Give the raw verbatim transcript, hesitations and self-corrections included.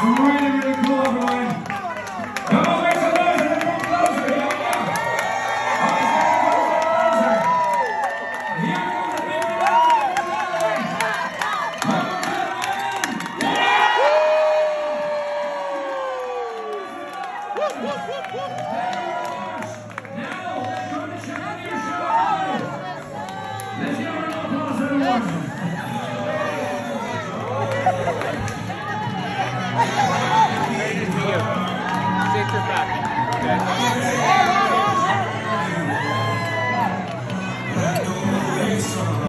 Really, really cool, everyone.